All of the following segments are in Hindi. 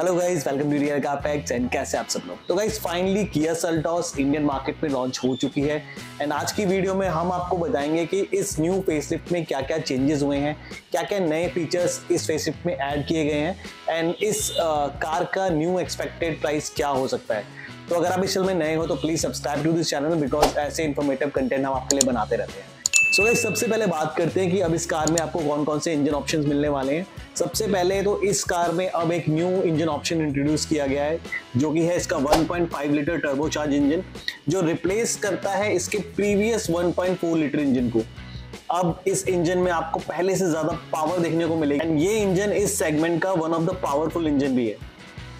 Hello guys, welcome to real car facts and कैसे आप सब लोग। तो guys finally Kia Seltos Indian market में लॉन्च हो चुकी है एंड आज की वीडियो में हम आपको बताएंगे कि इस न्यू फेसलिफ्ट में क्या क्या चेंजेस हुए हैं, क्या क्या नए फीचर्स इस फेसलिफ्ट में ऐड किए गए हैं एंड इस कार का न्यू एक्सपेक्टेड प्राइस क्या हो सकता है। तो अगर आप इस चैनल में नए हो तो please subscribe to this channel because ऐसे इन्फॉर्मेटिव कंटेंट हम आपके लिए बनाते रहते हैं। सो गाइस सबसे पहले बात करते हैं कि अब इस कार में आपको कौन कौन से इंजन ऑप्शंस मिलने वाले हैं। सबसे पहले तो इस कार में अब एक न्यू इंजन ऑप्शन इंट्रोड्यूस किया गया है जो कि है इसका 1.5 लीटर टर्बोचार्ज इंजन, जो रिप्लेस करता है इसके प्रीवियस 1.4 लीटर इंजन को। अब इस इंजन में आपको पहले से ज़्यादा पावर देखने को मिलेगी एंड ये इंजन इस सेगमेंट का one of the powerful engine भी है।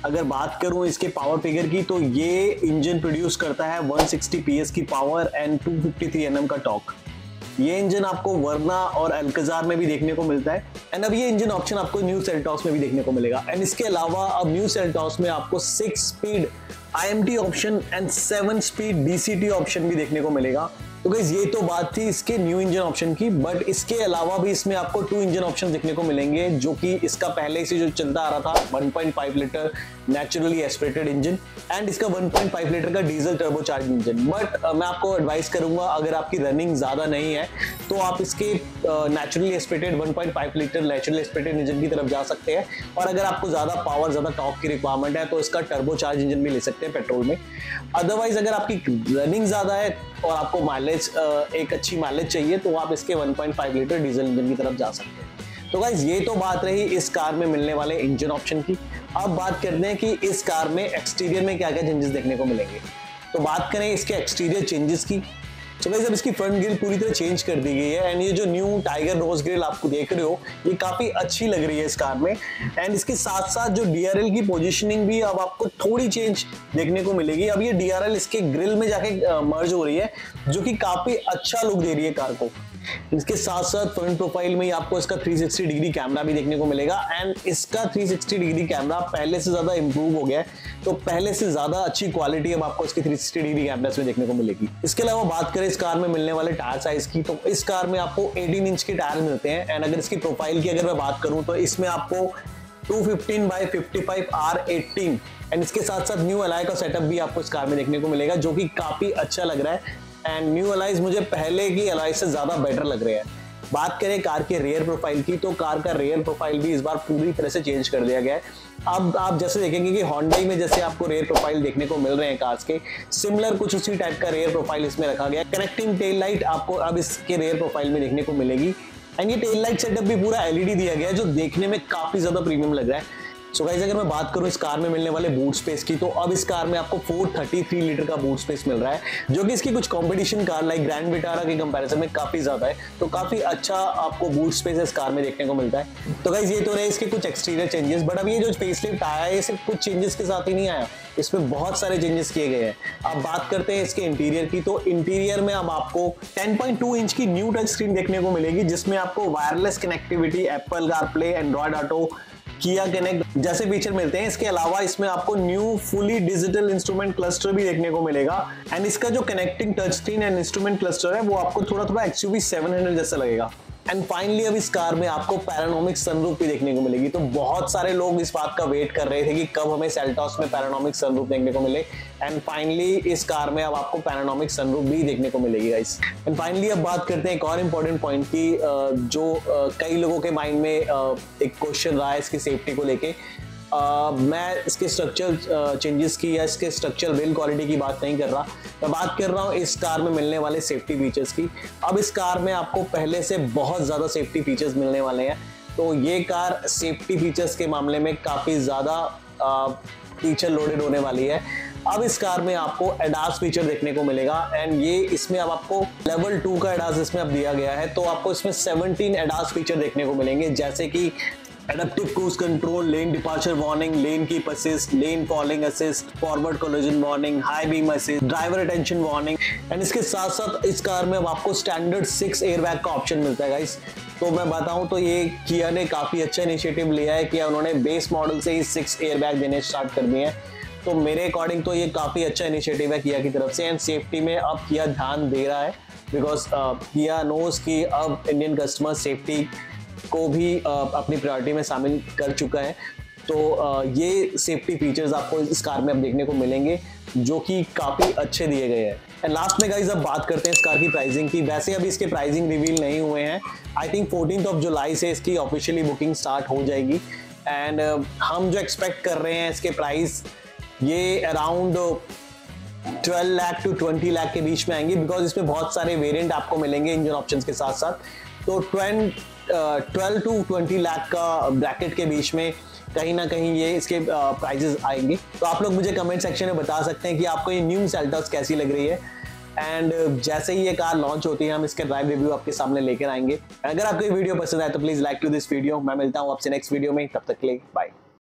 अगर बात करूं इसके पावर फिगर की तो ये इंजन प्रोड्यूस करता है 160 PS की पावर एंड 253 Nm का टॉर्क। ये इंजन आपको वर्ना और अल्काज़ार में भी देखने को मिलता है एंड अब ये इंजन ऑप्शन आपको न्यू सेल्टॉस में भी देखने को मिलेगा। एंड इसके अलावा अब न्यू सेल्टॉस में आपको 6 speed IMT option and 7 speed DCT option भी देखने को मिलेगा। तो गाइस ये तो बात थी इसके न्यू इंजन ऑप्शन की, बट इसके अलावा भी इसमें आपको 2 इंजन ऑप्शन देखने को मिलेंगे जो कि इसका पहले से जो चलता आ रहा था 1.5 litre naturally aspirated engine and इसका 1.5 लीटर का डीजल टर्बोचार्ज इंजन। बट मैं आपको एडवाइस करूंगा अगर आपकी रनिंग ज़्यादा नहीं है तो आप इसके naturally aspirated 1.5 litre naturally aspirated engine की तरफ जा सकते हैं और अगर आपको ज़्यादा पावर ज़्यादा टॉर्क की रिक्वायरमेंट है तो इसका टर्बोचार्ज इंजन भी ले सकते हैं पेट्रोल में। अदरवाइज अगर आपकी रनिंग ज़्यादा है और आपको माइलेज एक अच्छी माइलेज चाहिए तो आप इसके 1.5 लीटर डीजल इंजन की तरफ जा सकते हैं। तो गाइस ये तो बात रही इस कार में मिलने वाले इंजन ऑप्शन की। अब बात करते हैं कि इस कार में एक्सटीरियर में क्या क्या चेंजेस देखने को मिलेंगे। तो बात करें इसके एक्सटीरियर चेंजेस की तो गाइस अब इसकी फ्रंट ग्रिल पूरी तरह चेंज कर दी गई है एंड ये जो न्यू टाइगर रोज ग्रिल आपको देख रहे हो ये काफ़ी अच्छी लग रही है इस कार में। एंड इसके साथ साथ जो DRL की पोजीशनिंग भी अब आपको थोड़ी चेंज देखने को मिलेगी। अब ये DRL इसके ग्रिल में जाके मर्ज हो रही है जो कि काफ़ी अच्छा लुक दे रही है कार को। इसके साथ साथ फ्रंट प्रोफाइल में ही आपको इसका 360 डिग्री कैमरा भी देखने को मिलेगा एंड इसका 360 डिग्री कैमरा पहले से ज़्यादा इम्प्रूव हो गया है तो पहले से ज़्यादा अच्छी क्वालिटी अब आपको इसकी 360 डिग्री कैमरास में देखने को मिलेगी। इसके अलावा बात करें इस कार में मिलने वाले टायर साइज़ की तो इस कार में आपको 18 इंच के टायर मिलते हैं एंड अगर इसकी प्रोफाइल की अगर मैं बात करूँ तो इसमें आपको 215/55R18 एंड इसके साथ साथ न्यू अलॉय का सेटअप भी आपको इस कार में देखने को मिलेगा जो कि काफ़ी अच्छा लग रहा है एंड न्यू अलॉयज़ मुझे पहले की अलॉयज़ से ज़्यादा बेटर लग रहे हैं। बात करें कार के रेयर प्रोफाइल की तो कार का रेयर प्रोफाइल भी इस बार पूरी तरह से चेंज कर दिया गया है। अब आप जैसे देखेंगे कि Hyundai में जैसे आपको रेयर प्रोफाइल देखने को मिल रहे हैं कार्स के सिमिलर कुछ उसी टाइप का रेयर प्रोफाइल इसमें रखा गया है। कनेक्टिंग टेल लाइट आपको अब इसके रेयर प्रोफाइल में देखने को मिलेगी एंड ये टेल लाइट सेटअप भी पूरा LED दिया गया है जो देखने में काफ़ी ज़्यादा प्रीमियम लग रहा है। सो गाइस अगर मैं बात करूं इस कार में मिलने वाले बूट स्पेस की तो अब इस कार में आपको 433 लीटर का बूट स्पेस मिल रहा है जो कि इसकी कुछ competition car like grand Vitara के कंपैरिजन में काफ़ी ज़्यादा है। तो काफ़ी अच्छा आपको बूट स्पेस इस कार में देखने को मिलता है। तो गाइस ये तो रहे इसके कुछ एक्सटीरियर चेंजेस, बट अब ये जो फेसलिफ्ट आया है ये सिर्फ कुछ चेंजेस के साथ ही नहीं आया, इसमें बहुत सारे चेंजेस किए गए हैं। अब बात करते हैं इसके इंटीरियर की तो इंटीरियर में अब आपको 10.2 इंच की न्यू टच स्क्रीन देखने को मिलेगी जिसमें आपको wireless connectivity, Apple CarPlay, Android Auto, Kia Connect जैसे फीचर मिलते हैं। इसके अलावा इसमें आपको new fully digital instrument cluster भी देखने को मिलेगा एंड इसका जो connecting touch screen and instrument cluster है वो आपको थोड़ा थोड़ा XUV 700 जैसा लगेगा। एंड फाइनली अब इस कार में आपको पैरानोमिक सनरूफ भी देखने को मिलेगी। तो बहुत सारे लोग इस बात का वेट कर रहे थे कि कब हमें सेल्टॉस में पैरानोमिक सनरूफ देखने को मिले एंड फाइनली इस कार में अब आपको पैरानोमिक सनरूफ भी देखने को मिलेगी गाइस। एंड फाइनली अब बात करते हैं एक और इम्पॉर्टेंट पॉइंट की जो कई लोगों के माइंड में एक क्वेश्चन रहा है इसकी सेफ्टी को लेके। मैं इसके स्ट्रक्चरल चेंजेस की या इसके स्ट्रक्चरल बिल्ड क्वालिटी की बात नहीं कर रहा, मैं बात कर रहा हूँ इस कार में मिलने वाले सेफ्टी फीचर्स की। अब इस कार में आपको पहले से बहुत ज़्यादा सेफ्टी फीचर्स मिलने वाले हैं तो ये कार सेफ्टी फीचर्स के मामले में काफ़ी ज़्यादा फीचर लोडेड होने वाली है। अब इस कार में आपको ADAS फीचर देखने को मिलेगा एंड ये इसमें अब आपको लेवल 2 का ADAS इसमें अब दिया गया है तो आपको इसमें 17 ADAS फीचर देखने को मिलेंगे जैसे कि adaptive cruise control, lane departure warning, lane keep assist, lane following assist, forward collision warning, high beam assist, driver attention warning and इसके साथ साथ इस कार में अब आपको स्टैंडर्ड 6 एयरबैग का ऑप्शन मिलता है गाइस। तो मैं बताऊं तो ये किया ने काफ़ी अच्छा इनिशिएटिव लिया है कि उन्होंने बेस मॉडल से ही 6 एयरबैग देने स्टार्ट कर दिए हैं तो मेरे अकॉर्डिंग तो ये काफ़ी अच्छा इनिशिएटिव है किया की तरफ से एंड सेफ्टी में अब किया ध्यान दे रहा है बिकॉज किया नोज की अब इंडियन कस्टमर सेफ्टी को भी अपनी प्रायोरिटी में शामिल कर चुका है। तो ये सेफ्टी फीचर्स आपको इस कार में अब देखने को मिलेंगे जो कि काफ़ी अच्छे दिए गए हैं। एंड लास्ट में गाइज अब बात करते हैं इस कार की प्राइसिंग की। वैसे अभी इसके प्राइसिंग रिवील नहीं हुए हैं, आई थिंक 14 जुलाई से इसकी ऑफिशियली बुकिंग स्टार्ट हो जाएगी। एंड हम जो एक्सपेक्ट कर रहे हैं इसके प्राइस ये अराउंड 12 लाख टू 20 लाख के बीच में आएंगे, बिकॉज इसमें बहुत सारे वेरिएंट आपको मिलेंगे इंजन ऑप्शंस के साथ साथ। तो 12 टू 20 लाख का ब्रैकेट के बीच में कहीं ना कहीं ये इसके प्राइजेस आएंगे। तो आप लोग मुझे कमेंट सेक्शन में बता सकते हैं कि आपको ये न्यू सेल्टॉस कैसी लग रही है। एंड जैसे ही ये कार लॉन्च होती है हम इसका ड्राइव रिव्यू आपके सामने लेकर आएंगे। अगर आपको ये वीडियो पसंद आए तो please like to this video. मैं मिलता हूँ आपसे नेक्स्ट वीडियो में, तब तक के लिए बाय।